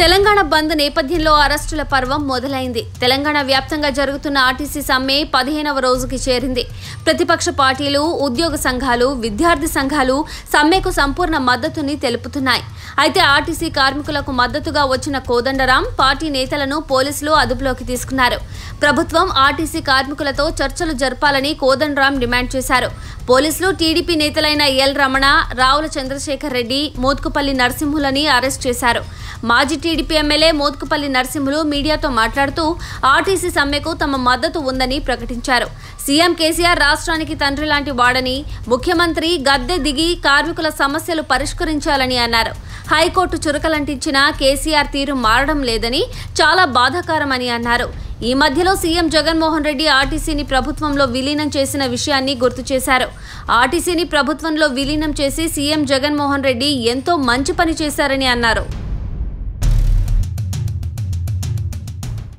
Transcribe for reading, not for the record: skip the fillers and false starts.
తెలంగాణ బంద్ నేపథ్యంలో అరెస్టుల పర్వం మొదలైంది. తెలంగాణ వ్యాప్తంగా జరుగుతున్న ఆర్టీసీ సమ్మె 15వ రోజుకి చేరింది. ప్రతిపక్ష పార్టీలు, ఉద్యోగ సంఘాలు, విద్యార్థి సంఘాలు సమ్మెకు సంపూర్ణ మద్దతుని తెలుపుతున్నాయి. అయితే ఆర్టీసీ కార్మికులకు మద్దతుగా వచ్చిన కోదండరాం పార్టీ నేతలను పోలీసులు అదుపులోకి తీసుకున్నారు. ప్రభుత్వం ఆర్టీసీ కార్మికులతో చర్చలు జరపాలని కోదండరాం డిమాండ్ చేశారు. పోలీసులు టీడీపీ నేతలైన ఎల్. రమణ, రావుల చంద్రశేఖర్ రెడ్డి, మోత్కుపల్లి నరసింహులని అరెస్ట్ చేశారు. మాజీ టీడీపీ ఎమ్మెల్యే మోత్కుపల్లి నరసింహులు మీడియాతో మాట్లాడుతూ ఆర్టీసీ సమ్మెకు తమ మద్దతు ఉందని ప్రకటించారు. సీఎం కేసీఆర్ రాష్ట్రానికి తండ్రి లాంటి వాడని, ముఖ్యమంత్రి గద్దె దిగి కార్మికుల సమస్యలు పరిష్కరించాలని అన్నారు. హైకోర్టు చురకలంటించిన కేసీఆర్ తీరు మారడం లేదని, చాలా బాధాకరమని అన్నారు. ఈ మధ్యలో సీఎం జగన్మోహన్ రెడ్డి ఆర్టీసీని ప్రభుత్వంలో విలీనం చేసిన విషయాన్ని గుర్తు చేశారు. ఆర్టీసీని ప్రభుత్వంలో విలీనం చేసి సీఎం జగన్మోహన్ రెడ్డి ఎంతో మంచి పని చేశారని అన్నారు.